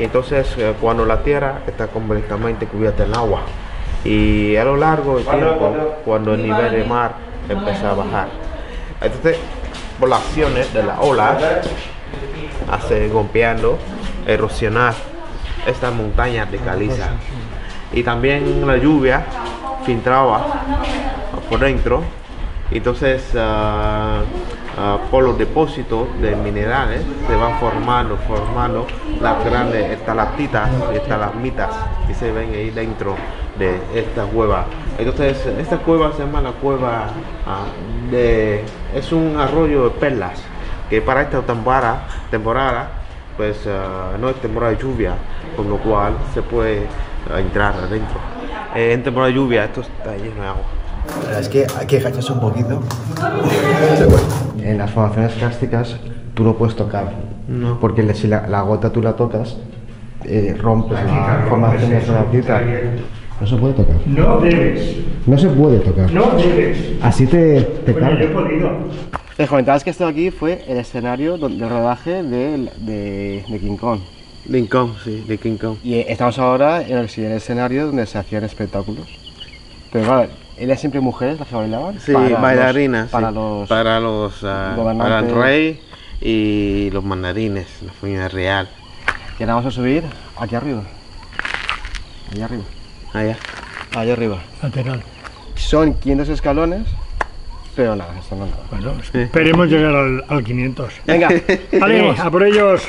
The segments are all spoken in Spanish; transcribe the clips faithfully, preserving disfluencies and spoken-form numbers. y entonces eh, cuando la tierra está completamente cubierta del agua, y a lo largo del tiempo cuando el nivel de mar empieza a bajar, entonces por las acciones de las olas hace golpeando, erosionar estas montañas de caliza, y también la lluvia filtraba por dentro, entonces uh, Uh, por los depósitos de minerales se van formando, formando las grandes estalactitas, estalagmitas que se ven ahí dentro de esta cueva. Entonces esta cueva se llama la cueva uh, de... es un arroyo de perlas, que para esta temporada, temporada pues uh, no es temporada de lluvia, con lo cual se puede uh, entrar adentro. Eh, en temporada de lluvia esto está lleno de agua. Es que hay que agacharse un poquito. En las formaciones kársticas tú no puedes tocar, no. Porque si la, la gota tú la tocas, eh, rompes la, la rompe formación de la tita. No se puede tocar. No debes. No se puede tocar. No debes. Así te, te bueno, yo he podido. Les comentabas que esto de aquí fue el escenario del rodaje de, de, de King Kong. King Kong, sí, de King Kong. Y estamos ahora en el siguiente escenario donde se hacían espectáculos. Pero vale. ¿Eran siempre mujeres las que bailaban? Sí, para bailarinas, los, para, sí. Los para los... Uh, para el rey y los mandarines, la familia real. Y ahora vamos a subir aquí arriba. Allá arriba. Allá. Allá arriba. Lateral. Son quinientos escalones, pero nada, esto no es nada. Bueno, esperemos sí. llegar al, al quinientos. Venga, vale, a por ellos.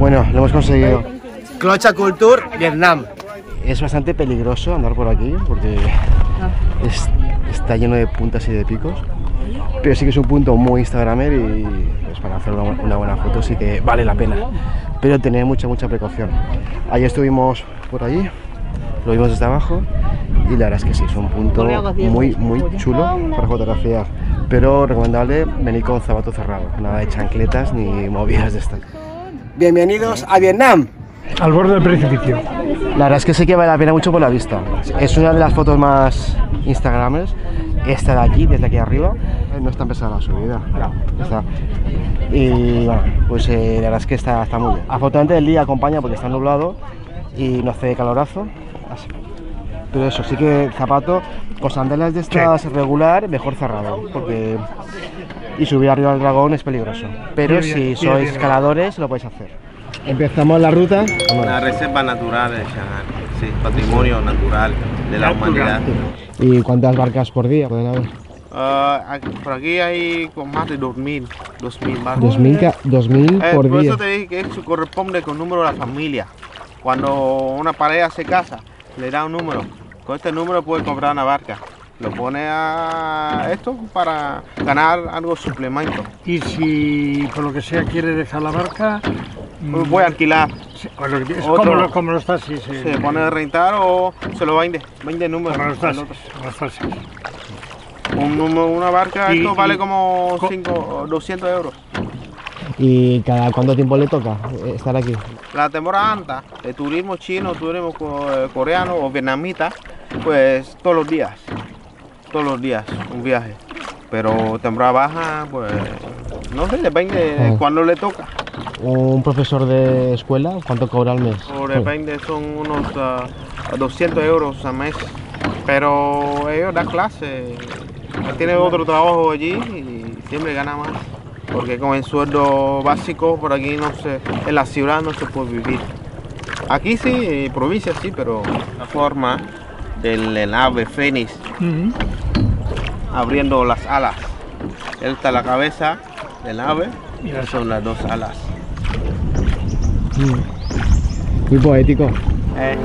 Bueno, lo hemos conseguido. Clotxa CoolTour Vietnam. Es bastante peligroso andar por aquí porque es, está lleno de puntas y de picos, pero sí que es un punto muy instagramer y pues, para hacer una, una buena foto sí que vale la pena, pero tener mucha mucha precaución. Ayer estuvimos por allí, lo vimos desde abajo y la verdad es que sí, es un punto muy muy chulo para fotografiar, pero recomendable venir con zapato cerrado, nada de chancletas ni movidas de estas. Bienvenidos a Vietnam. Al borde del precipicio. La verdad es que sí que vale la pena mucho por la vista. Es una de las fotos más instagramers. Esta de aquí, desde aquí arriba. No está pesada la subida. No. Está. Y bueno, pues eh, la verdad es que está, está muy bien. Afortunadamente el día acompaña porque está nublado y no hace calorazo. Así. Pero eso, sí que zapato con sandalias de estas sí. regular, mejor cerrado. Porque... y subir arriba al dragón es peligroso, pero bien, si bien, sois bien, escaladores bien. Lo podéis hacer. Empezamos la ruta. Vamos. La reserva natural de Shanghái, sí, patrimonio natural de la humanidad. ¿Y cuántas barcas por día pueden haber? Uh, aquí, por aquí hay con más de dos mil, dos mil barcas. dos mil, dos mil eh, por, por día. Por eso te dije que eso corresponde con el número de la familia. Cuando una pareja se casa, le da un número. Con este número puede comprar una barca. Lo pone a esto para ganar algo suplemento. Y si por lo que sea quiere dejar la barca, pues voy a alquilar. Es como, lo, como los taxis. Se eh, pone a rentar o se lo vende, vende números. Como los taxis, los taxis. Un, una barca, y, esto y, vale como cinco, doscientos euros. ¿Y cada cuánto tiempo le toca estar aquí? La temporada alta, de turismo chino, turismo coreano o vietnamita, pues todos los días. Todos los días un viaje, pero temporada baja pues no sé, depende de cuándo le toca. ¿Un profesor de escuela cuánto cobra al mes? O depende, son unos uh, doscientos euros al mes, pero ellos dan clase, tienen otro trabajo allí y siempre gana más, porque con el sueldo básico por aquí no se, en la ciudad no se puede vivir. Aquí sí, en provincia sí, pero la forma del ave fénix. Uh-huh. Abriendo las alas. Esta es la cabeza del ave y estas son las dos alas. Mm. Muy poético. Eh.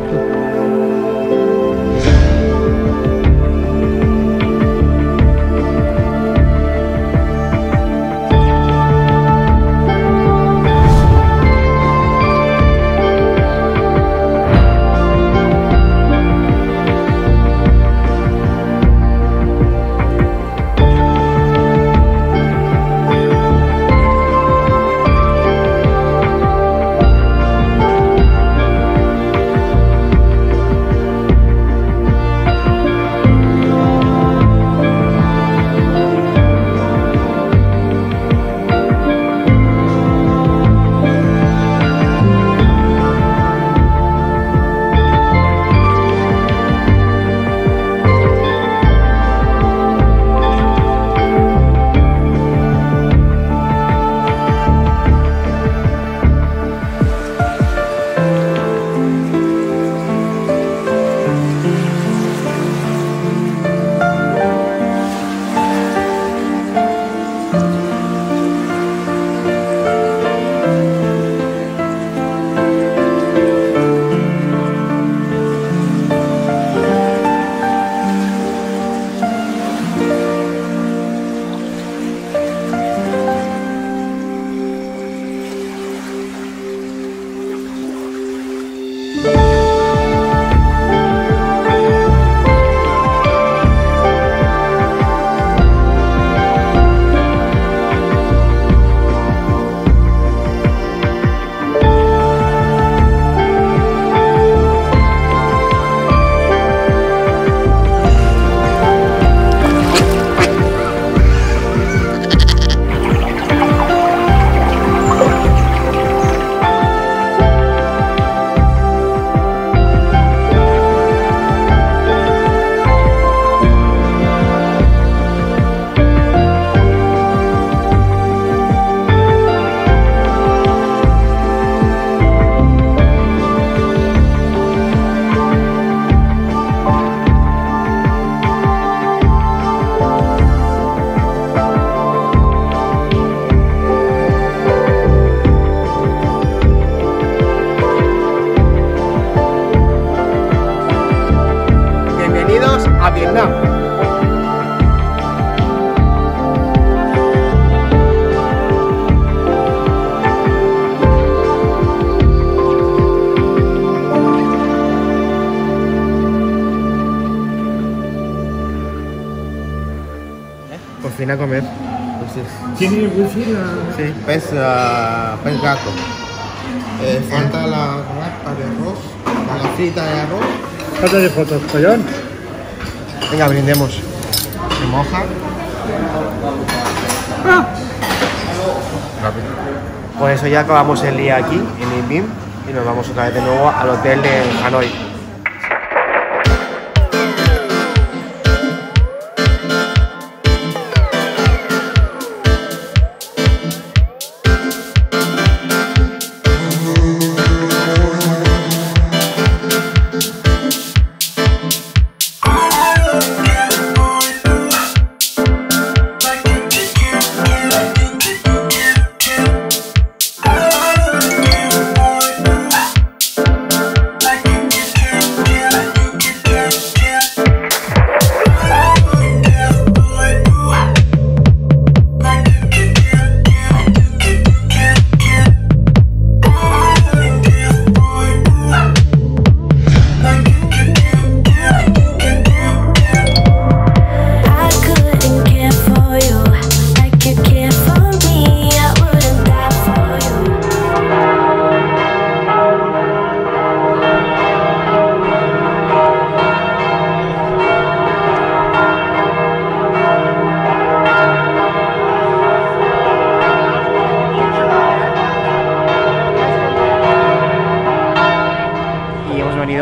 Cristina Gómez. ¿Tiene wifi la...? Sí, pez, uh, pez gato. Eh, falta la rapa de arroz, la frita de arroz. Falta de fotos, collón. Venga, brindemos. Se moja. Ah. Rápido. Pues eso, ya acabamos el día aquí, en Ninh Bình, y nos vamos otra vez de nuevo al hotel de Hanoi.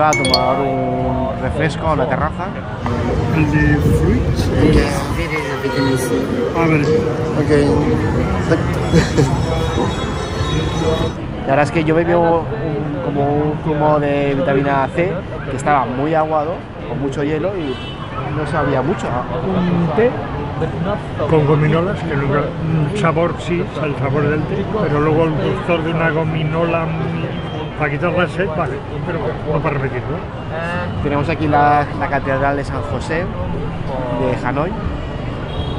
A tomar un refresco a la terraza. ¿El de fruit? Yes, it is a bit easy. A ver. Okay. La verdad es que yo bebo como un zumo de vitamina C que estaba muy aguado, con mucho hielo y no sabía mucho. Un té con gominolas, que nunca, un sabor sí, el sabor del té, pero luego el gusto de una gominola para quitar la sed, vale, pero no para repetirlo. Tenemos aquí la, la Catedral de San José de Hanoi.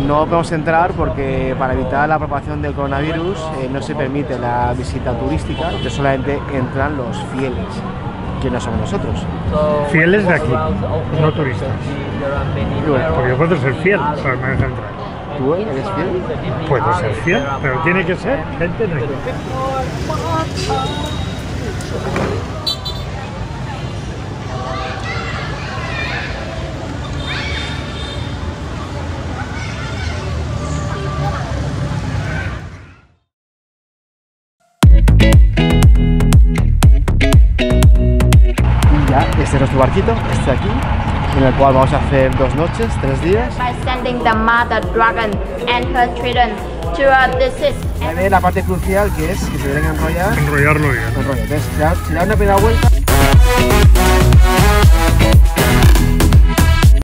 No podemos entrar porque para evitar la propagación del coronavirus eh, no se permite la visita turística, que solamente entran los fieles, que no somos nosotros. Fieles de aquí, no turistas. Bueno, porque yo puedo ser fiel para no entrar. ¿Tú eres fiel? Puedo ser fiel, pero tiene que ser gente de aquí. Y ya, este es nuestro barquito, este de aquí, en el cual vamos a hacer dos noches, tres días. By sending the mother dragon and her children to this is la parte crucial, que es que se deben enrollar. Enrollarlo bien. Enrollar. Entonces, se da una primera vuelta.